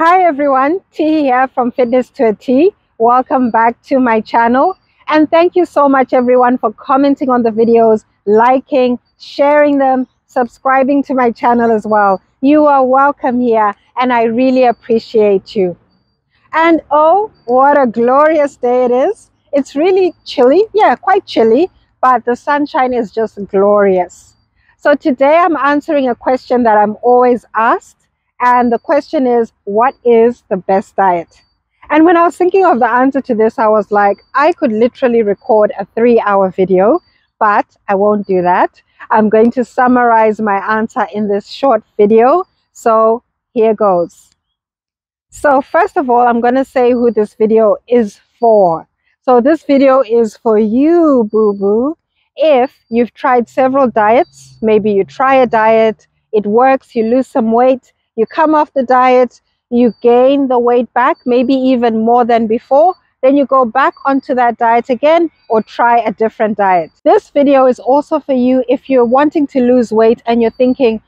Hi everyone, Tee here from Fitness To A Tee. Welcome back to my channel and thank you so much everyone for commenting on the videos, liking, sharing them, subscribing to my channel as well. You are welcome here and I really appreciate you. And oh, what a glorious day it is. It's really chilly, yeah, quite chilly, but the sunshine is just glorious. So today I'm answering a question that I'm always asked. And the question is, what is the best diet? And when I was thinking of the answer to this, I was like, I could literally record a 3-hour video, but I won't do that. I'm going to summarize my answer in this short video. So here goes. So first of all, I'm going to say who this video is for. So this video is for you, boo-boo. If you've tried several diets, maybe you try a diet, it works, you lose some weight, you come off the diet, you gain the weight back, maybe even more than before, then you go back onto that diet again or try a different diet. This video is also for you if you're wanting to lose weight and you're thinking,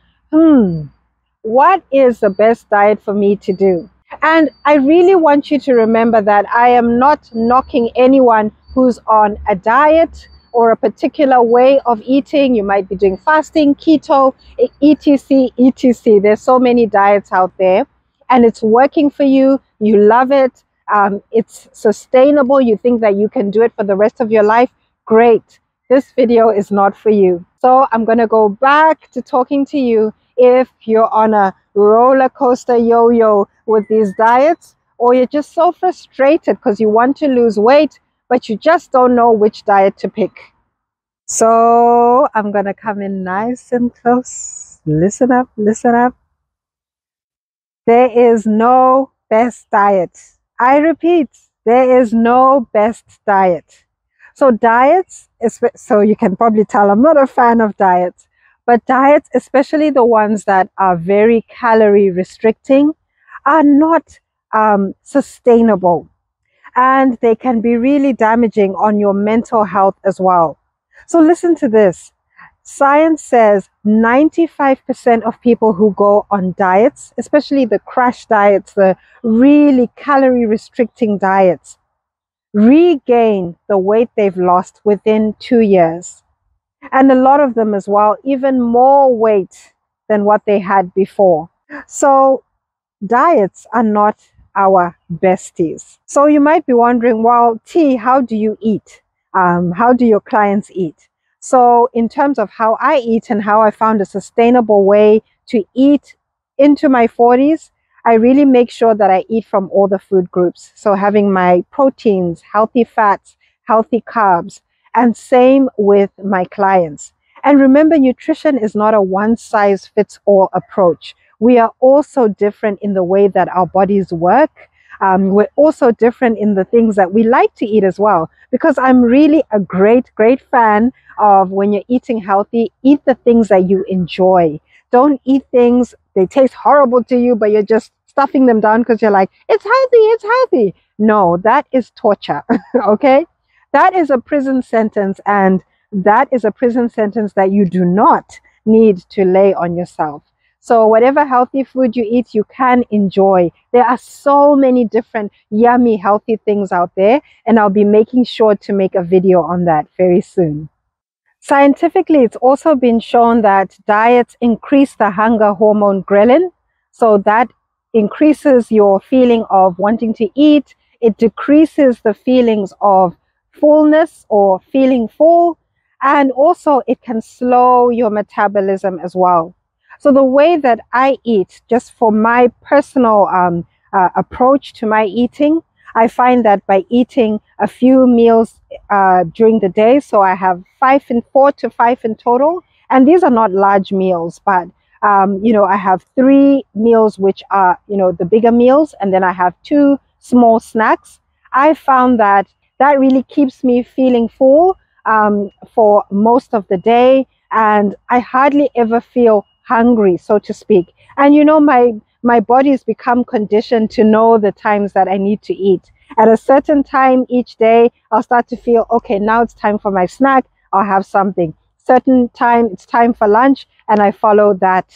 what is the best diet for me to do? And I really want you to remember that I am not knocking anyone who's on a diet or a particular way of eating. You might be doing fasting, keto, etc, etc. There's so many diets out there and it's working for you. You love it. It's sustainable. You think that you can do it for the rest of your life. Great. This video is not for you. So I'm going to go back to talking to you if you're on a roller coaster yo-yo with these diets, or you're just so frustrated because you want to lose weight but you just don't know which diet to pick. So I'm gonna come in nice and close. Listen up, listen up. There is no best diet. I repeat, there is no best diet. So diets, so you can probably tell I'm not a fan of diets, but diets, especially the ones that are very calorie restricting, are not sustainable. And they can be really damaging on your mental health as well. So listen to this. Science says 95% of people who go on diets, especially the crash diets, the really calorie restricting diets, regain the weight they've lost within 2 years. And a lot of them as well, even more weight than what they had before. So diets are not our besties. So you might be wondering, well, Tee, how do you eat? How do your clients eat? So in terms of how I eat and how I found a sustainable way to eat into my 40s, I really make sure that I eat from all the food groups. So having my proteins, healthy fats, healthy carbs, and same with my clients. And remember, nutrition is not a one-size-fits-all approach. We are also different in the way that our bodies work. We're also different in the things that we like to eat as well, because I'm really a great, great fan of, when you're eating healthy, eat the things that you enjoy. Don't eat things, they taste horrible to you, but you're just stuffing them down because you're like, it's healthy, it's healthy. No, that is torture, okay? That is a prison sentence, and that is a prison sentence that you do not need to lay on yourself. So whatever healthy food you eat, you can enjoy. There are so many different yummy, healthy things out there, and I'll be making sure to make a video on that very soon. Scientifically, it's also been shown that diets increase the hunger hormone ghrelin. So that increases your feeling of wanting to eat. It decreases the feelings of fullness or feeling full. And also it can slow your metabolism as well. So the way that I eat, just for my personal approach to my eating, I find that by eating a few meals during the day, so I have 4 to 5 in total, and these are not large meals, but you know, I have 3 meals which are, you know, the bigger meals, and then I have 2 small snacks. I found that that really keeps me feeling full for most of the day, and I hardly ever feel hungry, so to speak. And you know, my body's become conditioned to know the times that I need to eat. At a certain time each day, I'll start to feel, okay, now it's time for my snack, I'll have something. Certain time, it's time for lunch, and I follow that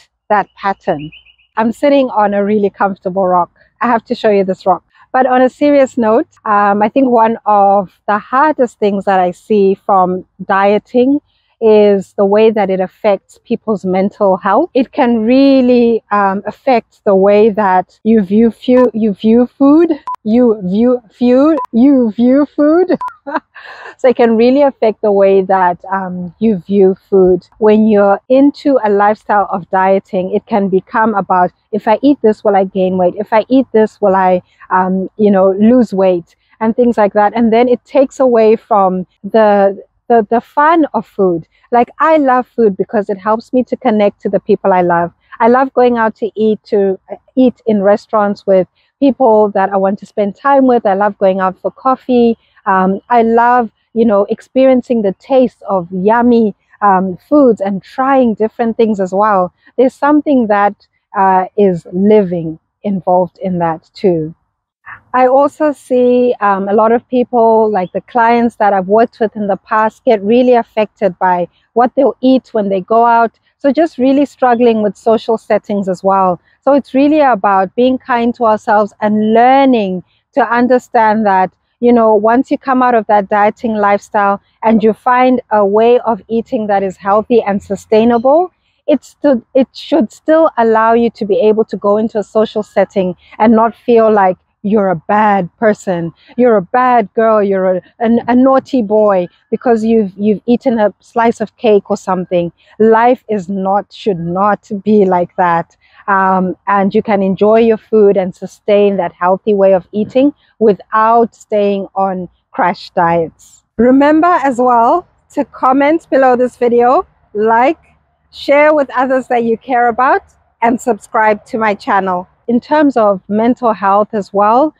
pattern. I'm sitting on a really comfortable rock. I have to show you this wrong. But on a serious note, I think one of the hardest things that I see from dieting is the way that it affects people's mental health. It can really affect the way that you view food. So it can really affect the way that you view food. When you're into a lifestyle of dieting, it can become about, if I eat this, will I gain weight? If I eat this, will I, lose weight? And things like that. And then it takes away from the fun of food. Like, I love food because it helps me to connect to the people I love. I love going out to eat in restaurants with people that I want to spend time with. I love going out for coffee. I love, experiencing the taste of yummy foods and trying different things as well. There's something that is living involved in that too. I also see a lot of people, like the clients that I've worked with in the past, get really affected by what they'll eat when they go out. So just really struggling with social settings as well. So it's really about being kind to ourselves and learning to understand that, once you come out of that dieting lifestyle and you find a way of eating that is healthy and sustainable, it should still allow you to be able to go into a social setting and not feel like you're a bad person, you're a bad girl, you're a naughty boy because you've eaten a slice of cake or something. Life should not be like that. And you can enjoy your food and sustain that healthy way of eating without staying on crash diets. Remember as well to comment below this video, like, share with others that you care about, and subscribe to my channel. In terms of mental health as well,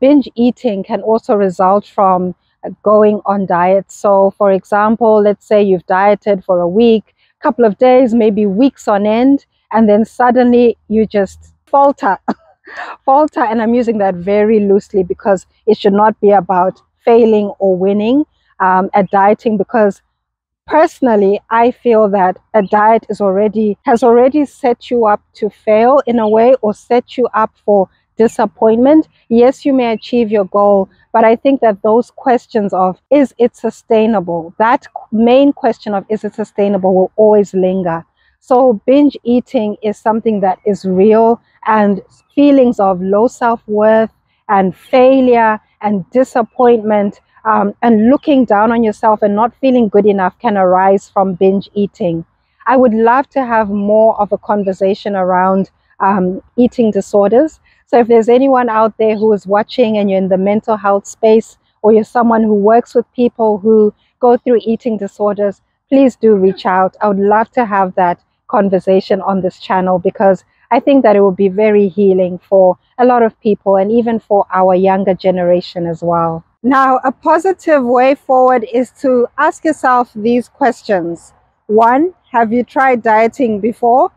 binge eating can also result from going on diets. So for example, let's say you've dieted for a week, couple of days, maybe weeks on end, and then suddenly you just falter. Falter, and I'm using that very loosely because it should not be about failing or winning at dieting, because personally, I feel that a diet has already set you up to fail in a way, or set you up for disappointment. Yes, you may achieve your goal, but I think that those questions of, is it sustainable? That main question of, is it sustainable, will always linger. So binge eating is something that is real, and feelings of low self-worth and failure and disappointment and looking down on yourself and not feeling good enough can arise from binge eating. I would love to have more of a conversation around eating disorders. So if there's anyone out there who is watching and you're in the mental health space, or you're someone who works with people who go through eating disorders, please do reach out. I would love to have that conversation on this channel, because I think that it will be very healing for a lot of people, and even for our younger generation as well. Now, a positive way forward is to ask yourself these questions. 1. Have you tried dieting before?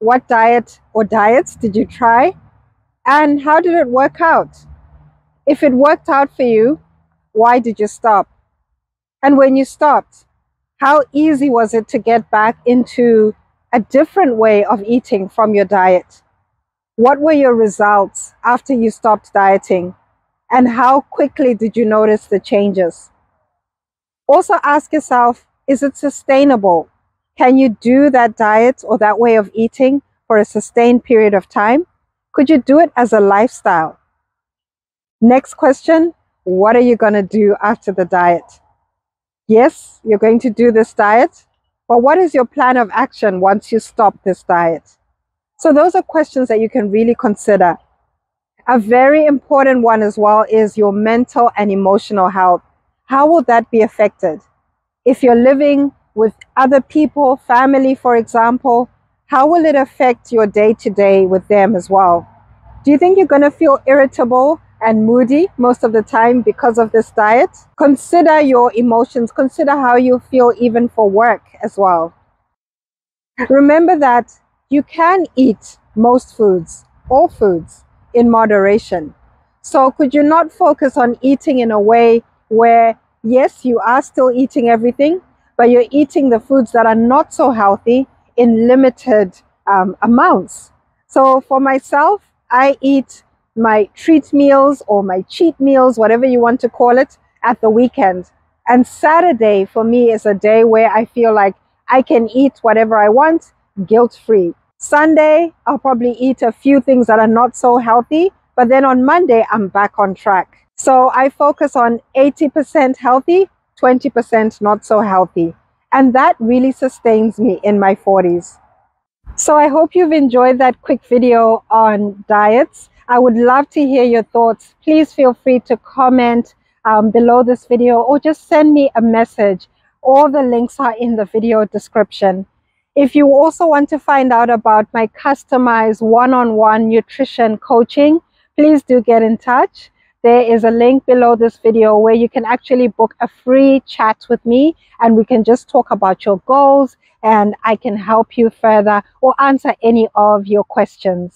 What diet or diets did you try? And how did it work out? If it worked out for you, why did you stop? And when you stopped, how easy was it to get back into a different way of eating from your diet? What were your results after you stopped dieting? And how quickly did you notice the changes? Also ask yourself, is it sustainable? Can you do that diet or that way of eating for a sustained period of time? Could you do it as a lifestyle? Next question, what are you going to do after the diet? Yes, you're going to do this diet, but what is your plan of action once you stop this diet? So those are questions that you can really consider. A very important one as well is your mental and emotional health. How will that be affected? If you're living with other people, family, for example, how will it affect your day-to-day with them as well? Do you think you're going to feel irritable and moody most of the time because of this diet? Consider your emotions. Consider how you feel even for work as well. Remember that you can eat most foods, all foods, in moderation. So could you not focus on eating in a way where, yes, you are still eating everything, but you're eating the foods that are not so healthy in limited amounts? So for myself, I eat my treat meals or my cheat meals, whatever you want to call it, at the weekend. And Saturday for me is a day where I feel like I can eat whatever I want, guilt-free. Sunday, I'll probably eat a few things that are not so healthy, but then on Monday, I'm back on track. So I focus on 80% healthy, 20% not so healthy. And that really sustains me in my 40s. So I hope you've enjoyed that quick video on diets. I would love to hear your thoughts. Please feel free to comment below this video or just send me a message. All the links are in the video description. If you also want to find out about my customized one-on-one nutrition coaching, please do get in touch. There is a link below this video where you can actually book a free chat with me and we can just talk about your goals and I can help you further or answer any of your questions.